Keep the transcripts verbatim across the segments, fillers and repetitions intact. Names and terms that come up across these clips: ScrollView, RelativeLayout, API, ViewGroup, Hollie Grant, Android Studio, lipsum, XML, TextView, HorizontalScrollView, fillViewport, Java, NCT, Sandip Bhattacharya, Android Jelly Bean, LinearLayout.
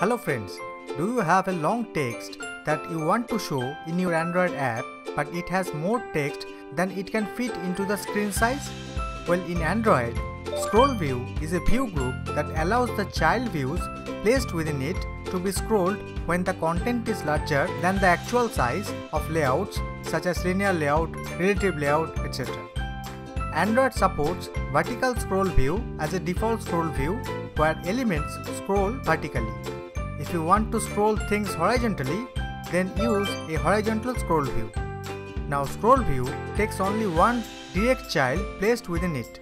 Hello friends, do you have a long text that you want to show in your Android app, but it has more text than it can fit into the screen size? Well, in Android, ScrollView is a view group that allows the child views placed within it to be scrolled when the content is larger than the actual size of layouts such as linear layout, relative layout, et cetera. Android supports vertical scroll view as a default scroll view where elements scroll vertically. If you want to scroll things horizontally, then use a horizontal scroll view. Now scroll view takes only one direct child placed within it.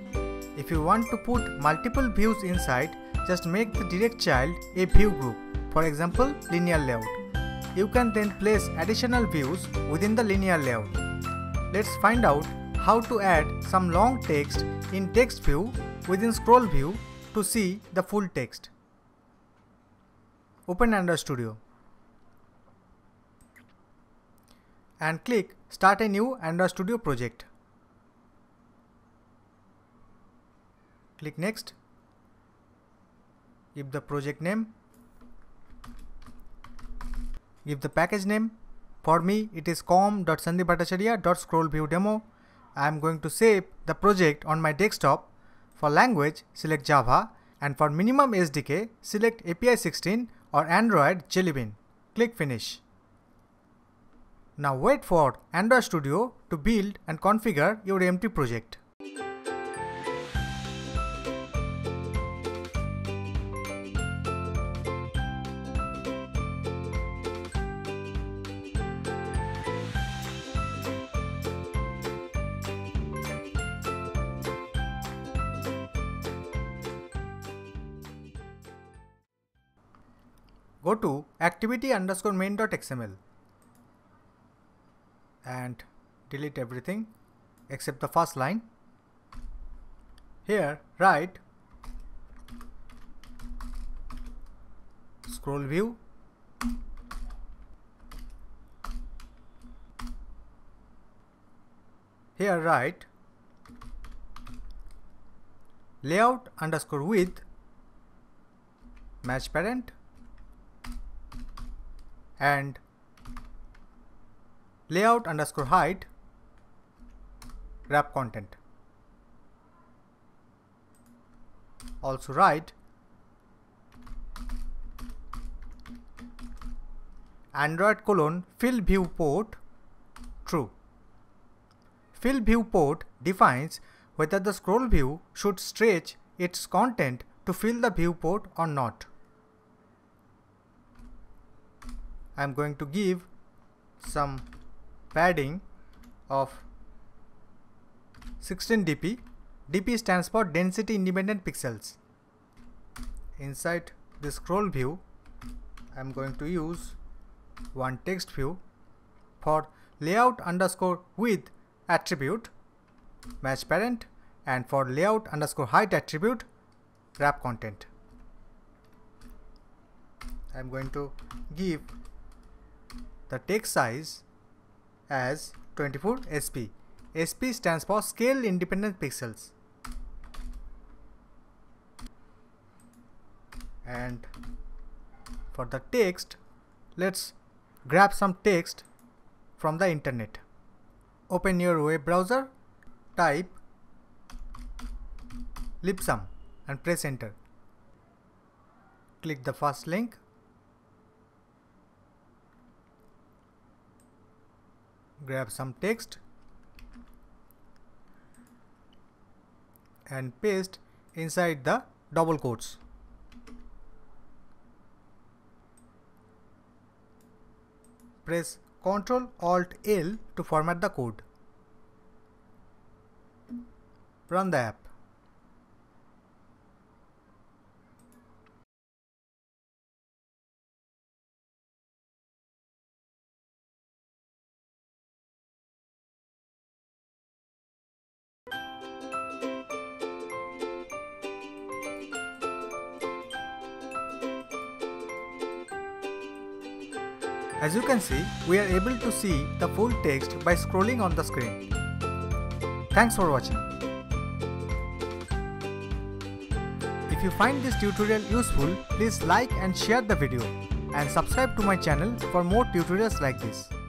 If you want to put multiple views inside, just make the direct child a view group, for example linear layout. You can then place additional views within the linear layout. Let's find out how to add some long text in TextView within ScrollView to see the full text. Open Android Studio and click Start a new Android Studio project. Click Next. Give the project name. Give the package name. For me, it is com dot sandipbhattacharya dot scrollviewdemo. I am going to save the project on my desktop. For language, select Java, and for minimum S D K, select A P I sixteen or Android Jelly Bean. Click Finish. Now wait for Android Studio to build and configure your empty project. Go to activity underscore main dot X M L and delete everything except the first line. Here write scroll view here write layout underscore width match parent and layout underscore height wrap content. Also write Android colon fill view port true. Fill view port defines whether the scroll view should stretch its content to fill the viewport or not. I am going to give some padding of sixteen D P. D P stands for density independent pixels. Inside the scroll view, I am going to use one text view. For layout underscore width attribute, match parent, and for layout underscore height attribute, wrap content. I am going to give the text size as twenty-four S P. S P stands for scale independent pixels, and for the text, let's grab some text from the internet. Open your web browser, type lipsum and press enter. Click the first link. Grab some text and paste inside the double quotes. Press control alt L to format the code. Run the app. As you can see, we are able to see the full text by scrolling on the screen. Thanks for watching. If you find this tutorial useful, please like and share the video and subscribe to my channel for more tutorials like this.